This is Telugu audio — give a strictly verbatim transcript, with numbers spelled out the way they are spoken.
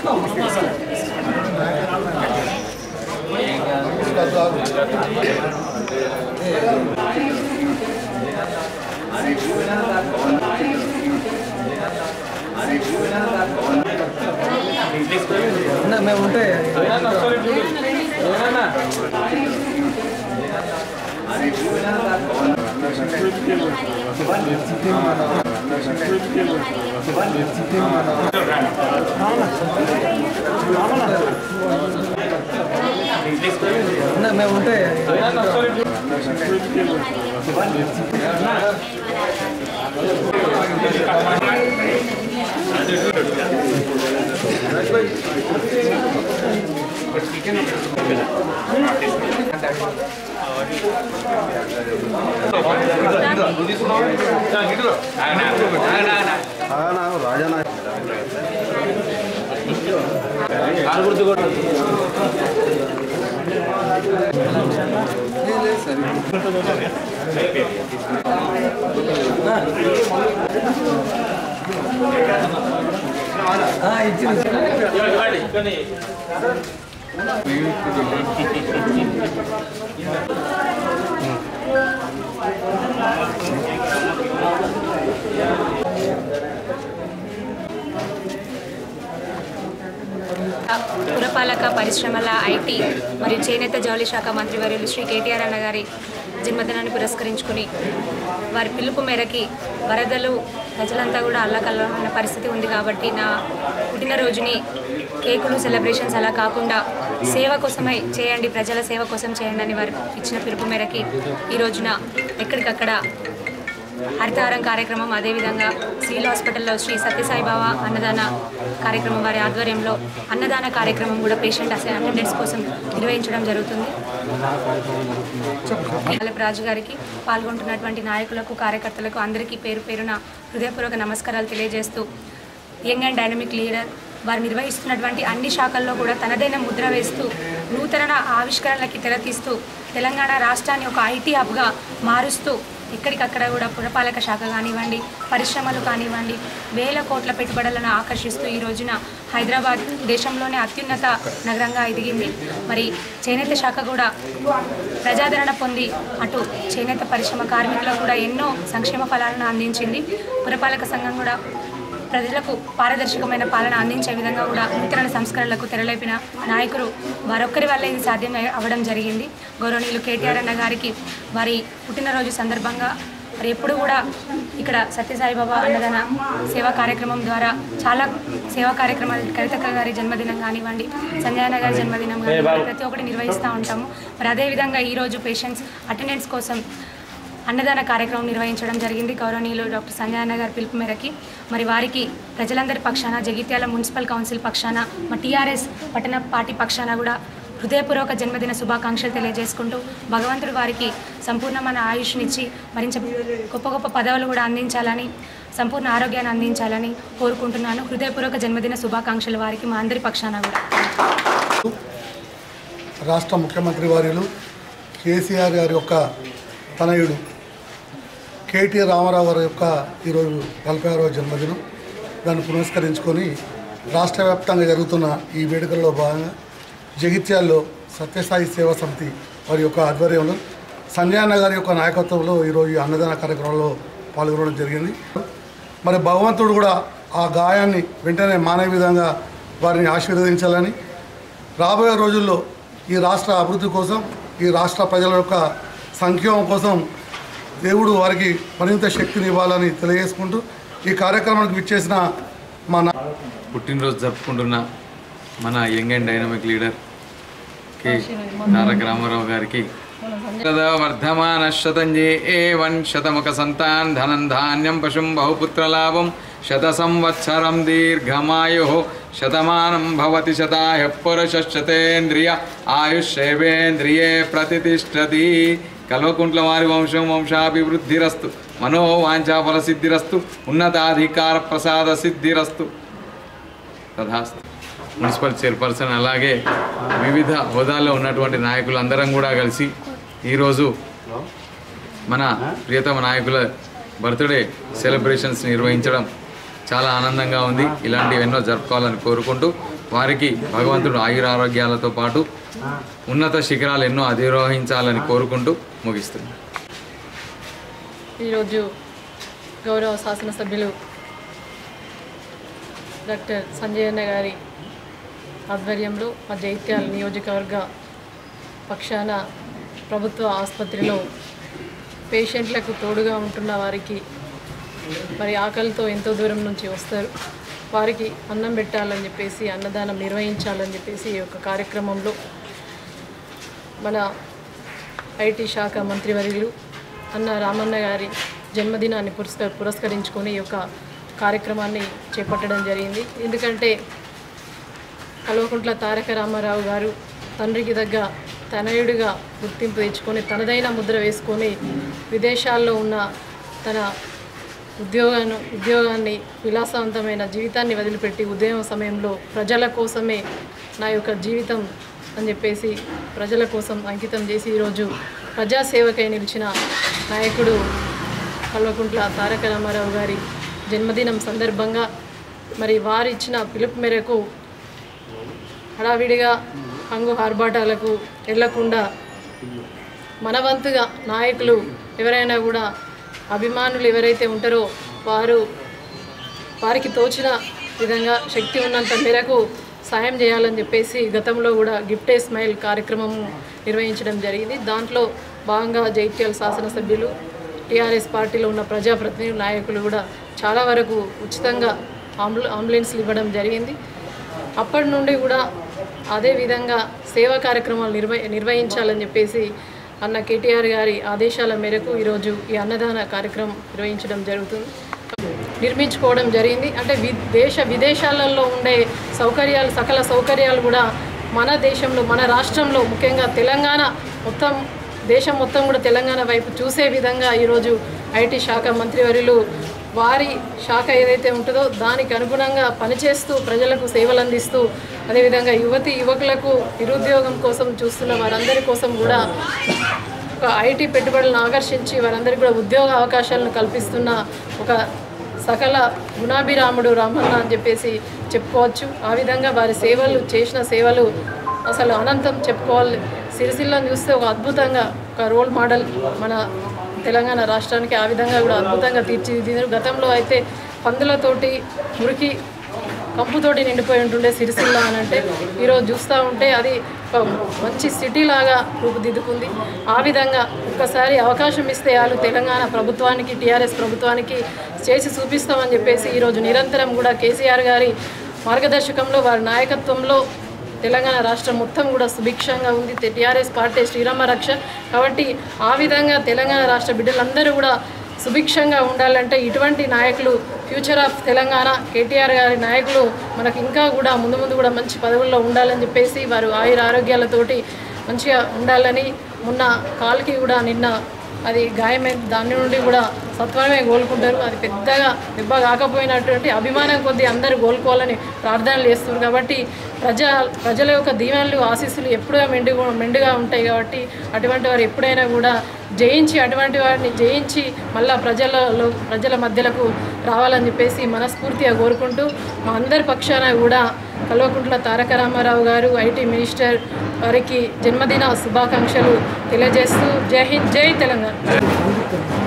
ना मैं उठे ना मैं उठे राजा పురపాలక పరిశ్రమల ఐటీ మరియు చేనేత జౌళి శాఖ మంత్రి వర్యులు శ్రీ కేటీఆర్ అన్న గారి జన్మదినాన్ని పురస్కరించుకుని వారి పిలుపు మేరకి వరదలు ప్రజలంతా కూడా అల్లకల్లోలమైన పరిస్థితి ఉంది కాబట్టి నా పుట్టినరోజుని కేకులు సెలబ్రేషన్స్ అలా కాకుండా సేవ కోసమే చేయండి, ప్రజల సేవ కోసం చేయండి అని వారు ఇచ్చిన పిలుపు మేరకి ఈ రోజున ఎక్కడికక్కడ హరితహారం కార్యక్రమం, అదేవిధంగా సివిల్ హాస్పిటల్లో శ్రీ సత్యసాయి బాబా అన్నదాన కార్యక్రమం వారి ఆధ్వర్యంలో అన్నదాన కార్యక్రమం కూడా పేషెంట్ అటెండెన్స్ కోసం నిర్వహించడం జరుగుతుంది. రాజు గారికి పాల్గొంటున్నటువంటి నాయకులకు, కార్యకర్తలకు అందరికీ పేరు పేరున హృదయపూర్వక నమస్కారాలు తెలియజేస్తూ, యంగ్ అండ్ డైనమిక్ లీడర్ వారు నిర్వహిస్తున్నటువంటి అన్ని శాఖల్లో కూడా తనదైన ముద్ర వేస్తూ నూతన ఆవిష్కరణలకి తెరతీస్తూ తెలంగాణ రాష్ట్రాన్ని ఒక ఐటీ హబ్గా మారుస్తూ ఇక్కడికక్కడ కూడా పురపాలక శాఖ కానివ్వండి, పరిశ్రమలు కానివ్వండి, వేల కోట్ల పెట్టుబడులను ఆకర్షిస్తూ ఈ రోజున హైదరాబాద్ దేశంలోనే అత్యున్నత నగరంగా ఎదిగింది. మరి చేనేత శాఖ కూడా ప్రజాదరణ పొంది అటు చేనేత పరిశ్రమ కార్మికులకు కూడా ఎన్నో సంక్షేమ ఫలాలను అందించింది. పురపాలక సంఘం కూడా ప్రజలకు పారదర్శకమైన పాలన అందించే విధంగా కూడా నూతన సంస్కరణలకు తెరలేపిన నాయకులు వారొక్కరి వల్ల ఇది సాధ్యం అవ్వడం జరిగింది. గౌరవనీయులు కేటీఆర్ అన్న గారికి వారి పుట్టినరోజు సందర్భంగా మరి ఎప్పుడు కూడా ఇక్కడ సత్యసాయిబాబా అన్నదాన సేవా కార్యక్రమం ద్వారా చాలా సేవా కార్యక్రమాలు, కవితక్క గారి జన్మదినం కానివ్వండి, సంజయన గారి జన్మదినం కానివ్వండి, ప్రతి ఒక్కటి నిర్వహిస్తూ ఉంటాము. మరి అదేవిధంగా ఈరోజు పేషెంట్స్ అటెండెన్స్ కోసం అన్నదాన కార్యక్రమం నిర్వహించడం జరిగింది. గౌరవనీయులు డాక్టర్ సంజయన్న గారి పిలుపు మేరకి మరి వారికి ప్రజలందరి పక్షాన, జగిత్యాల మున్సిపల్ కౌన్సిల్ పక్షాన, మా టీఆర్ఎస్ పట్టణ పార్టీ పక్షాన కూడా హృదయపూర్వక జన్మదిన శుభాకాంక్షలు తెలియజేసుకుంటూ, భగవంతుడు వారికి సంపూర్ణమైన ఆయుష్నిచ్చి మరింత గొప్ప గొప్ప పదవులు కూడా అందించాలని, సంపూర్ణ ఆరోగ్యాన్ని అందించాలని కోరుకుంటున్నాను. హృదయపూర్వక జన్మదిన శుభాకాంక్షలు వారికి మా అందరి పక్షాన కూడా. రాష్ట్ర ముఖ్యమంత్రి వారిలో కేసీఆర్ గారి యొక్క తనయుడు కేటీ రామారావు గారి యొక్క ఈరోజు నలభై ఆరవ జన్మదినం, దాన్ని పురస్కరించుకొని రాష్ట్ర వ్యాప్తంగా జరుగుతున్న ఈ వేడుకల్లో భాగంగా జగిత్యాల్లో సత్యసాయి సేవా సమితి వారి యొక్క ఆధ్వర్యంలో సంజయన్న గారి యొక్క నాయకత్వంలో ఈరోజు అన్నదాన కార్యక్రమంలో పాల్గొనడం జరిగింది. మరి భగవంతుడు కూడా ఆ గాయాన్ని వెంటనే మానే విధంగా వారిని ఆశీర్వదించాలని, రాబోయే రోజుల్లో ఈ రాష్ట్ర అభివృద్ధి కోసం, ఈ రాష్ట్ర ప్రజల యొక్క సంక్షేమం కోసం దేవుడు వారికి మరింత శక్తిని ఇవ్వాలని తెలియజేసుకుంటూ ఈ కార్యక్రమానికి విచ్చేసిన మన పుట్టినరోజు జరుపుకుంటున్న మన young and dynamic leader K Taraka Ramarao గారికి వర్ధమాన శతంజే ఏవన్ శతముఖ సంతాన్ ధనం ధాన్యం పశుం బహుపుత్రలాభం శత సంవత్సరం దీర్ఘమాయు శతమానం భవతి శతాయ పురుషశతేంద్రియ ఆయుష్యేంద్రియే ప్రతిష్టతి. కల్వకుంట్ల వారి వంశం వంశాభివృద్ధిరస్తు, మనోవాంఛాఫల సిద్ధిరస్తు, ఉన్నతాధికార ప్రసాద సిద్ధిరస్తు తథాస్తు. మున్సిపల్ చైర్పర్సన్ అలాగే వివిధ హోదాల్లో ఉన్నటువంటి నాయకులందరం కూడా కలిసి ఈరోజు మన ప్రియతమ నాయకుల బర్త్డే సెలబ్రేషన్స్ నిర్వహించడం చాలా ఆనందంగా ఉంది. ఇలాంటివి ఎన్నో జరుపుకోవాలని కోరుకుంటూ వారికి భగవంతుడు ఆయుర ఆరోగ్యాలతో పాటు ఉన్నత శిఖరాలు ఎన్నో అధిరోహించాలని కోరుకుంటూ ముగిస్తున్నాను. ఈ రోజు గౌరవ శాసన సభ్యులు డాక్టర్ సంజయన్న గారి ఆధ్వర్యంలో మా జైత్యాల నియోజకవర్గ పక్షాన ప్రభుత్వ ఆసుపత్రిలో పేషెంట్లకు తోడుగా ఉంటున్న వారికి మరి ఆకలితో ఎంతో దూరం నుంచి వస్తారు, వారికి అన్నం పెట్టాలని చెప్పేసి అన్నదానం నిర్వహించాలని చెప్పేసి ఈ యొక్క కార్యక్రమంలో మన ఐటీ శాఖ మంత్రివర్యులు అన్న రామన్న గారి జన్మదినాన్ని పురస్కరి పురస్కరించుకొని ఈ యొక్క కార్యక్రమాన్ని చేపట్టడం జరిగింది. ఎందుకంటే కల్వకుంట్ల తారక రామారావు గారు తండ్రికి దగ్గ తనయుడిగా గుర్తింపు తెచ్చుకొని తనదైన ముద్ర వేసుకొని విదేశాల్లో ఉన్న తన ఉద్యోగాన్ని ఉద్యోగాన్ని విలాసవంతమైన జీవితాన్ని వదిలిపెట్టి ఉదయం సమయంలో ప్రజల కోసమే నా యొక్క జీవితం అని చెప్పేసి ప్రజల కోసం అంకితం చేసి ఈరోజు ప్రజాసేవకై నిలిచిన నాయకుడు కల్వకుంట్ల తారక రామారావు గారి జన్మదినం సందర్భంగా మరి వారిచ్చిన పిలుపు మేరకు హడావిడిగా హంగు ఆర్భాటాలకు వెళ్లకుండా మనవంతుగా నాయకులు ఎవరైనా కూడా అభిమానులు ఎవరైతే ఉంటారో వారు వారికి తోచిన విధంగా శక్తి ఉన్నంత మేరకు సాయం చేయాలని చెప్పేసి గతంలో కూడా గిఫ్ట్ ఏ స్మైల్ కార్యక్రమం నిర్వహించడం జరిగింది. దాంట్లో భాగంగా జైత్యాల శాసనసభ్యులు టీఆర్ఎస్ పార్టీలో ఉన్న ప్రజాప్రతినిధులు నాయకులు కూడా చాలా వరకు ఉచితంగా అంబు అంబులెన్స్లు ఇవ్వడం జరిగింది. అప్పటి నుండి కూడా అదేవిధంగా సేవా కార్యక్రమాలు నిర్వ నిర్వహించాలని చెప్పేసి అన్న కేటీఆర్ గారి ఆదేశాల మేరకు ఈరోజు ఈ అన్నదాన కార్యక్రమం నిర్వహించడం జరుగుతుంది నిర్మించుకోవడం జరిగింది. అంటే దేశ విదేశాలలో ఉండే సౌకర్యాలు సకల సౌకర్యాలు కూడా మన దేశంలో మన రాష్ట్రంలో ముఖ్యంగా తెలంగాణ మొత్తం దేశం మొత్తం కూడా తెలంగాణ వైపు చూసే విధంగా ఈరోజు ఐటీ శాఖ మంత్రివర్యులు వారి శాఖ ఏదైతే ఉంటుందో దానికి అనుగుణంగా పనిచేస్తూ ప్రజలకు సేవలు అందిస్తూ అదేవిధంగా యువతి యువకులకు నిరుద్యోగం కోసం చూస్తున్న వారందరి కోసం కూడా ఒక ఐటీ పెట్టుబడులను ఆకర్షించి వారందరికీ కూడా ఉద్యోగ అవకాశాలను కల్పిస్తున్న ఒక సకల గుణాభిరాముడు రామన్న అని చెప్పేసి చెప్పుకోవచ్చు. ఆ విధంగా వారి సేవలు చేసిన సేవలు అసలు అనంతం చెప్పుకోవాలి. సిరిసిల్లను చూస్తే ఒక అద్భుతంగా ఒక రోల్ మోడల్ మన తెలంగాణ రాష్ట్రానికి ఆ విధంగా కూడా అద్భుతంగా తీర్చిదిద్దారు. గతంలో అయితే పందులతోటి మురికి కంపుతోటి నిండిపోయి ఉంటుండే సిరిసిల్ల అని అంటే ఈరోజు చూస్తూ ఉంటే అది మంచి సిటీ లాగా రూపుదిద్దుకుంది. ఆ విధంగా ఒక్కసారి అవకాశం ఇస్తే వాళ్ళు తెలంగాణ ప్రభుత్వానికి టీఆర్ఎస్ ప్రభుత్వానికి చేసి చూపిస్తామని చెప్పేసి ఈరోజు నిరంతరం కూడా కేసీఆర్ గారి మార్గదర్శకంలో వారి నాయకత్వంలో తెలంగాణ రాష్ట్రం మొత్తం కూడా సుభిక్షంగా ఉంది. టీఆర్ఎస్ పార్టీ శ్రీరామ రక్ష కాబట్టి ఆ విధంగా తెలంగాణ రాష్ట్ర బిడ్డలందరూ కూడా సుభిక్షంగా ఉండాలంటే ఇటువంటి నాయకులు ఫ్యూచర్ ఆఫ్ తెలంగాణ కేటీఆర్ గారి నాయకులు మనకు ఇంకా కూడా ముందు ముందు కూడా మంచి పదవుల్లో ఉండాలని చెప్పేసి వారు ఆయుర ఆరోగ్యాలతోటి మంచిగా ఉండాలని మొన్న కాల్కి కూడా నిన్న అది గాయమైంది దాని నుండి కూడా సత్వరమే కోలుకుంటారు. అది పెద్దగా దెబ్బ కాకపోయినటువంటి అభిమానం కొద్దీ అందరూ కోలుకోవాలని ప్రార్థనలు చేస్తున్నారు. కాబట్టి ప్రజా ప్రజల యొక్క దీవెనలు ఆశీస్సులు ఎప్పుడూ మెండు మెండుగా ఉంటాయి. కాబట్టి అటువంటి వారు ఎప్పుడైనా కూడా జయించి అటువంటి వారిని జయించి మళ్ళీ ప్రజలలో ప్రజల మధ్యలకు రావాలని చెప్పేసి మనస్ఫూర్తిగా కోరుకుంటూ మా అందరి పక్షాన కూడా కల్వకుంట్ల తారక రామారావు గారు ఐటీ మినిస్టర్ వారికి జన్మదిన శుభాకాంక్షలు తెలియజేస్తూ జై హింద్, జై తెలంగాణ.